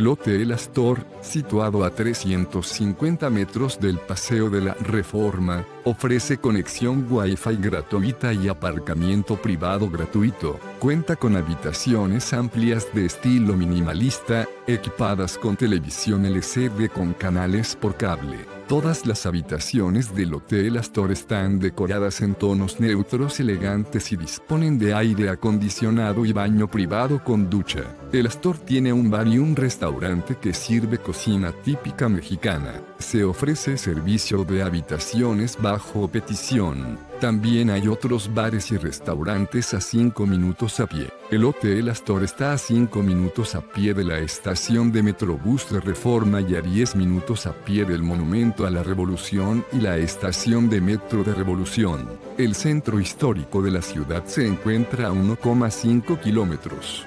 El Hotel Astor, situado a 350 metros del Paseo de la Reforma, ofrece conexión Wi-Fi gratuita y aparcamiento privado gratuito. Cuenta con habitaciones amplias de estilo minimalista, equipadas con televisión LCD con canales por cable. Todas las habitaciones del Hotel Astor están decoradas en tonos neutros elegantes y disponen de aire acondicionado y baño privado con ducha. El Astor tiene un bar y un restaurante que sirve cocina típica mexicana. Se ofrece servicio de habitaciones bajo petición. También hay otros bares y restaurantes a 5 minutos a pie. El Hotel Astor está a 5 minutos a pie de la estación de Metrobús de Reforma y a 10 minutos a pie del Monumento a la Revolución y la estación de Metro de Revolución. El centro histórico de la ciudad se encuentra a 1,5 kilómetros.